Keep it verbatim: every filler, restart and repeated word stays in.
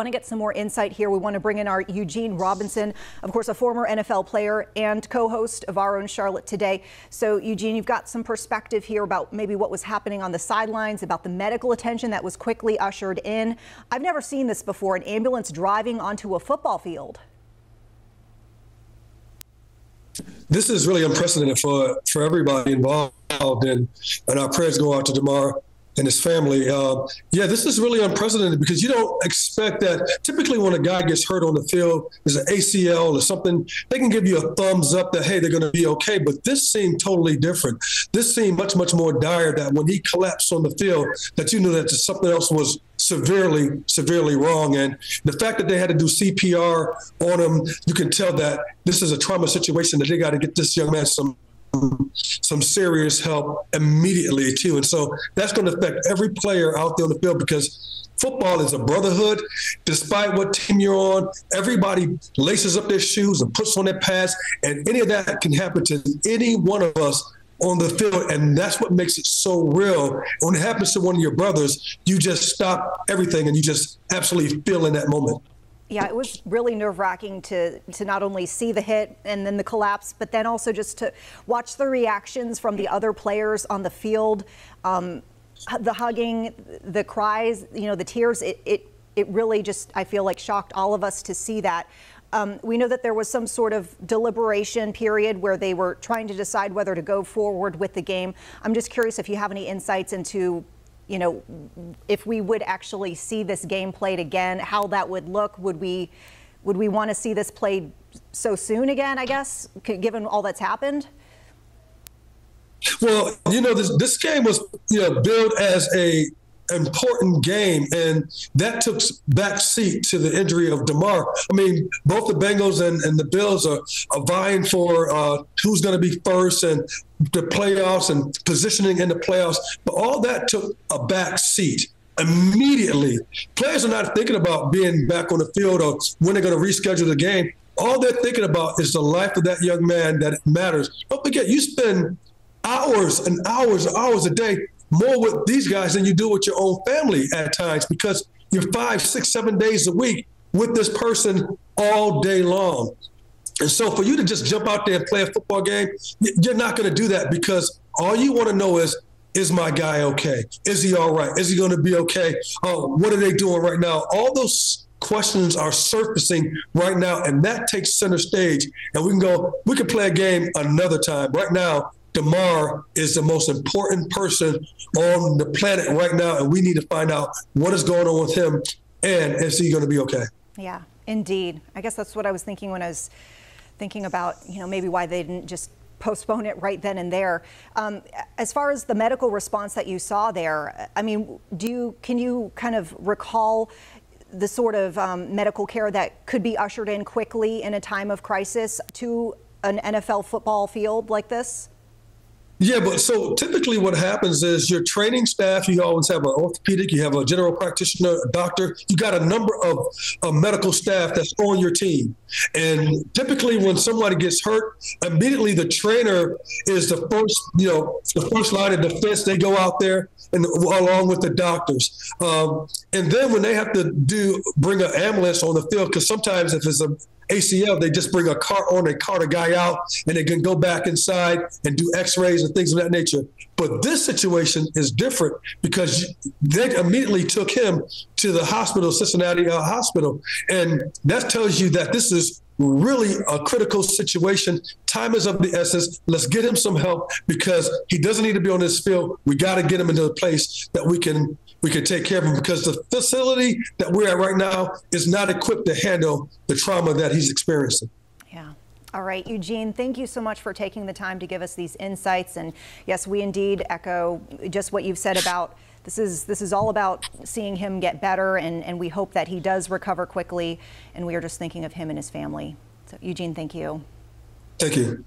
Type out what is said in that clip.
Want to get some more insight here. We want to bring in our Eugene Robinson, of course, a former N F L player and co-host of our own Charlotte Today. So, Eugene, you've got some perspective here about maybe what was happening on the sidelines, about the medical attention that was quickly ushered in. I've never seen this before, an ambulance driving onto a football field. This is really unprecedented for, for everybody involved, and, and our prayers go out to Damar and his family. Uh, yeah, this is really unprecedented because you don't expect that. Typically when a guy gets hurt on the field, there's an A C L or something, they can give you a thumbs up that, hey, they're going to be okay. But this seemed totally different. This seemed much, much more dire, that when he collapsed on the field, that you knew that something else was severely, severely wrong. And the fact that they had to do C P R on him, you can tell that this is a trauma situation, that they got to get this young man some some serious help immediately too. And so that's going to affect every player out there on the field, because football is a brotherhood. Despite what team you're on, everybody laces up their shoes and puts on their pads, and any of that can happen to any one of us on the field. And that's what makes it so real. When it happens to one of your brothers, you just stop everything and you just absolutely feel in that moment. Yeah, it was really nerve-wracking to to not only see the hit and then the collapse, but then also just to watch the reactions from the other players on the field, um, the hugging, the cries, you know, the tears. It it it really just, I feel like, shocked all of us to see that. Um, we know that there was some sort of deliberation period where they were trying to decide whether to go forward with the game. I'm just curious if you have any insights into, you know, if we would actually see this game played again, how that would look. Would we would we want to see this played so soon again, I guess, given all that's happened? Well, you know, this, this game was, you know, billed as a important game, and that took back seat to the injury of Damar. I mean, both the Bengals and, and the Bills are, are vying for uh, who's going to be first and the playoffs and positioning in the playoffs. But all that took a back seat immediately. Players are not thinking about being back on the field or when they're going to reschedule the game. All they're thinking about is the life of that young man, that it matters. Don't forget, you spend hours and hours and hours a day more with these guys than you do with your own family at times, because you're five, six, seven days a week with this person all day long. And so for you to just jump out there and play a football game, you're not going to do that, because all you want to know is, is my guy okay? Is he all right? Is he going to be okay? Uh, what are they doing right now? All those questions are surfacing right now, and that takes center stage. And we can go, we can play a game another time. Right now, Damar is the most important person on the planet right now, and we need to find out what is going on with him, and is he going to be okay? Yeah, indeed. I guess that's what I was thinking when I was thinking about, you know, maybe why they didn't just postpone it right then and there. Um, as far as the medical response that you saw there, I mean, do you, can you kind of recall the sort of um, medical care that could be ushered in quickly in a time of crisis to an N F L football field like this? Yeah, but so typically what happens is your training staff, you always have an orthopedic, you have a general practitioner, a doctor, you got a number of, of medical staff that's on your team. And typically when somebody gets hurt, immediately the trainer is the first, you know, the first line of defense. They go out there and along with the doctors. Um, and then when they have to do bring an ambulance on the field, because sometimes if it's a A C L, they just bring a car on, they cart a guy out, and they can go back inside and do x-rays and things of that nature. But this situation is different because they immediately took him to the hospital, Cincinnati uh, hospital. And that tells you that this is really a critical situation. Time is of the essence. Let's get him some help, because he doesn't need to be on this field. We got to get him into a place that we can we can take care of him, because the facility that we're at right now is not equipped to handle the trauma that he's experiencing. Yeah. All right, Eugene, thank you so much for taking the time to give us these insights. And yes, we indeed echo just what you've said about this is this is all about seeing him get better, and, and we hope that he does recover quickly. And we are just thinking of him and his family. So, Eugene, thank you. Thank you.